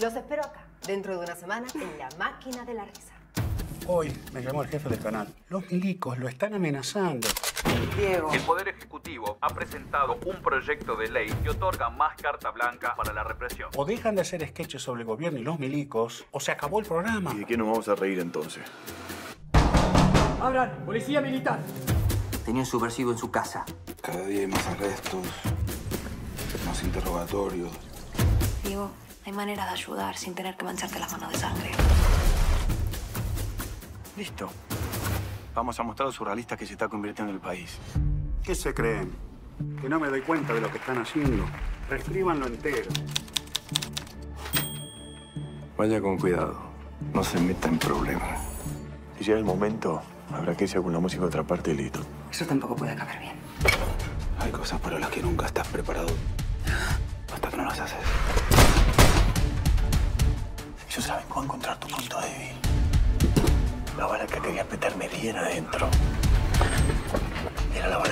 Los espero acá, dentro de una semana, en La Máquina de la Risa. Hoy me llamó el jefe del canal. Los milicos lo están amenazando. Diego. El Poder Ejecutivo ha presentado un proyecto de ley que otorga más carta blanca para la represión. O dejan de hacer sketches sobre el gobierno y los milicos, o se acabó el programa. ¿Y de qué nos vamos a reír entonces? ¡Abran! ¡Policía militar! Tenía un subversivo en su casa. Cada día hay más arrestos, más interrogatorios. Diego, hay maneras de ayudar sin tener que mancharte las manos de sangre. Listo. Vamos a mostrar a los surrealistas que se está convirtiendo en el país. ¿Qué se creen? Que no me doy cuenta de lo que están haciendo. Reescríbanlo entero. Vaya con cuidado. No se meta en problemas. Si llega el momento, habrá que irse con la música a otra parte y listo. Eso tampoco puede acabar bien. Hay cosas para las que nunca estás preparado. Hasta que no las haces. Yo saben cómo encontrar tu punto débil. La bala que quería meterme bien adentro. Era la bala.